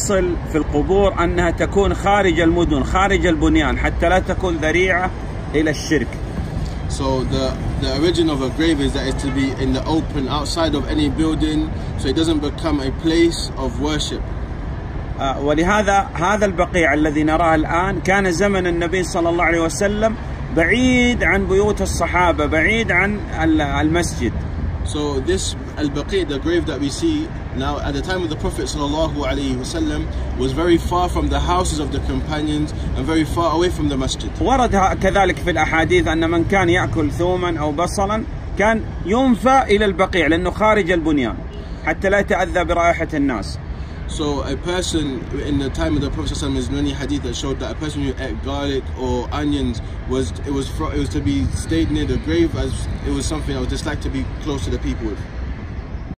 الأصل في القبور أنها تكون خارج المدن، خارج البنيان، حتى لا تكون ذريعة إلى الشرك. So the origin of a grave is that it's to be in the open, outside of any building, so it doesn't become a place of worship. ولهذا هذا البقيع الذي نراه الآن كان زمن النبي صلى الله عليه وسلم بعيد عن بيوت الصحابة، بعيد عن المسجد. So this al-Baqi, the grave that we see now, at the time of the Prophet sallallahu alaihi wasalam, was very far from the houses of the companions and very far away from the masjid. ورد كذلك في الأحاديث أن من كان يأكل ثوما أو بصلا كان ينفى إلى البقيع لأنه خارج البنيان حتى لا يتأذى برائحة الناس. So a person in the time of the Prophet ﷺ, there's many hadith that showed that a person who ate garlic or onions was to be stayed near the grave, as it was something that was disliked to be close to the people with.